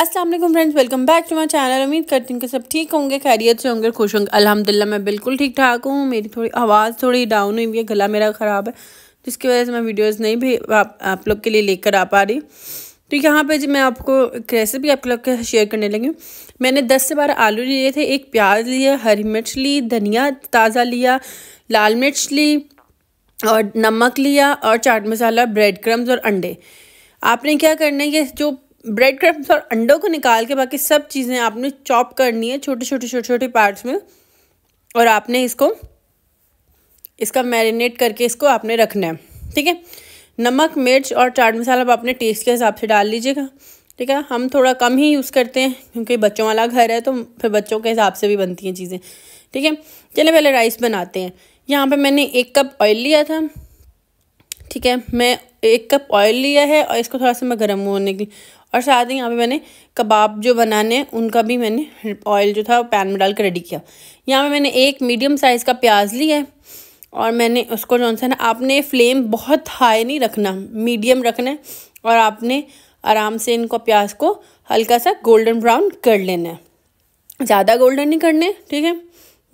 अस्सलाम वालेकुम friends, welcome back to my channel. उम्मीद करती हूँ कि सब ठीक होंगे, खैरियत से होंगे, खुश होंगे। अल्हम्दुलिल्लाह मैं बिल्कुल ठीक ठाक हूँ। मेरी थोड़ी आवाज़ थोड़ी डाउन हुई है, गला मेरा ख़राब है, जिसकी वजह से मैं वीडियोस नहीं भी आप लोग के लिए लेकर आ पा रही। तो यहाँ पे जी मैं आपको एक रेसिपी आप लोग के शेयर करने लगी हूँ। मैंने 10 से 12 आलू लिए थे, एक प्याज लिया, हरी मिर्च ली, धनिया ताज़ा लिया, लाल मिर्च ली और नमक लिया और चाट मसाला, ब्रेड क्रम्स और अंडे। आपने क्या करना है, ये जो ब्रेड क्रम्स और अंडों को निकाल के बाकी सब चीज़ें आपने चॉप करनी है छोटे छोटे पार्ट्स में, और आपने इसका मैरिनेट करके इसको आपने रखना है, ठीक है। नमक, मिर्च और चाट मसाला आप अपने टेस्ट के हिसाब से डाल लीजिएगा, ठीक है। हम थोड़ा कम ही यूज़ करते हैं क्योंकि बच्चों वाला घर है, तो फिर बच्चों के हिसाब से भी बनती हैं चीज़ें, ठीक है। चलिए पहले राइस बनाते हैं। यहाँ पे मैंने 1 कप ऑयल लिया था, ठीक है। मैं 1 कप ऑयल लिया है और इसको थोड़ा सा मैं गर्म होने के लिए, और साथ ही यहाँ पे मैंने कबाब जो बनाने हैं उनका भी मैंने ऑयल जो था पैन में डाल कर रेडी किया। यहाँ पे मैंने एक मीडियम साइज़ का प्याज लिया है और मैंने उसको जो है ना, आपने फ्लेम बहुत हाई नहीं रखना, मीडियम रखना है, और आपने आराम से इनको प्याज को हल्का सा गोल्डन ब्राउन कर लेना है, ज़्यादा गोल्डन नहीं करने, ठीक है।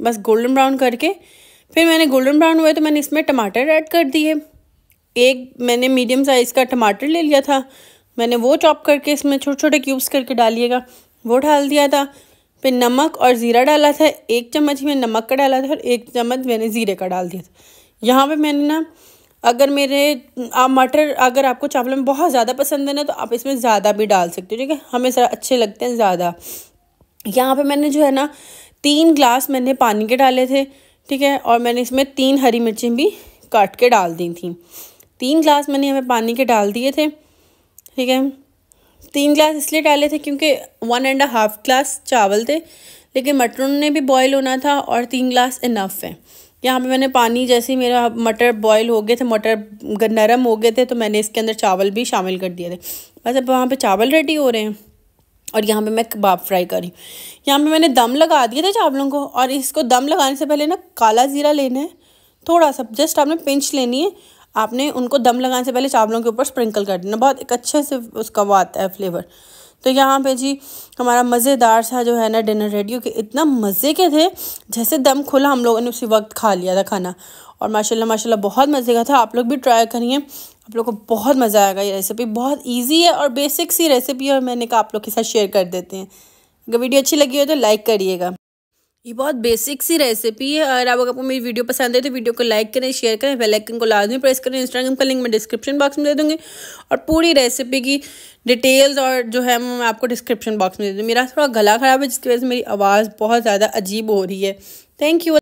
बस गोल्डन ब्राउन करके फिर मैंने गोल्डन ब्राउन हुए तो मैंने इसमें टमाटर ऐड कर दिए। एक मैंने मीडियम साइज़ का टमाटर ले लिया था, मैंने वो चॉप करके इसमें छोटे छोटे क्यूब्स करके डालिएगा, वो डाल दिया था। फिर नमक और ज़ीरा डाला था, 1 चम्मच मैंने नमक का डाला था और 1 चम्मच मैंने ज़ीरे का डाल दिया था। यहाँ पे मैंने ना, अगर मटर अगर आपको चावल में बहुत ज़्यादा पसंद है ना, तो आप इसमें ज़्यादा भी डाल सकते हो, ठीक है। हमें अच्छे लगते हैं ज़्यादा। यहाँ पे मैंने जो है ना 3 ग्लास मैंने पानी के डाले थे, ठीक है, और मैंने इसमें 3 हरी मिर्चें भी काट के डाल दी थी। 3 ग्लास मैंने हमें पानी के डाल दिए थे, ठीक है। 3 ग्लास इसलिए डाले थे क्योंकि 1.5 ग्लास चावल थे, लेकिन मटरों ने भी बॉयल होना था और 3 ग्लास इनफ है। यहाँ पे मैंने पानी, जैसे ही मेरा मटर बॉयल हो गए थे, मटर नरम हो गए थे, तो मैंने इसके अंदर चावल भी शामिल कर दिए थे। बस अब वहाँ पे चावल रेडी हो रहे हैं और यहाँ पे मैं कबाब फ्राई कर रही हूँ। यहाँ पे मैंने दम लगा दिए थे चावलों को, और इसको दम लगाने से पहले ना काला ज़ीरा लेना है, थोड़ा सा जस्ट आपने पिंच लेनी है। आपने उनको दम लगाने से पहले चावलों के ऊपर स्प्रिंकल कर देना, बहुत एक अच्छे से उसका वो आता है फ्लेवर। तो यहाँ पे जी हमारा मज़ेदार सा जो है ना डिनर रेडी हो गया। इतना मज़े के थे, जैसे दम खुला हम लोगों ने उसी वक्त खा लिया था खाना, और माशाल्लाह माशाल्लाह बहुत मज़े का था। आप लोग भी ट्राई करिए, आप लोग को बहुत मज़ा आएगा। ये रेसिपी बहुत ईजी है और बेसिक सी रेसिपी है, और मैंने कहा आप लोग के साथ शेयर कर देते हैं। अगर वीडियो अच्छी लगी हो तो लाइक करिएगा। ये बहुत बेसिक सी रेसिपी है, और अगर आपको मेरी वीडियो पसंद है तो वीडियो को लाइक करें, शेयर करें, बेल आइकन को लाजमी प्रेस करें। इंस्टाग्राम का लिंक मैं डिस्क्रिप्शन बॉक्स में दे दूँगी, और पूरी रेसिपी की डिटेल्स और जो है मैं आपको डिस्क्रिप्शन बॉक्स में दे दूँगी। मेरा थोड़ा गला ख़राब है, जिसकी वजह से मेरी आवाज़ बहुत ज़्यादा अजीब हो रही है। Thank you.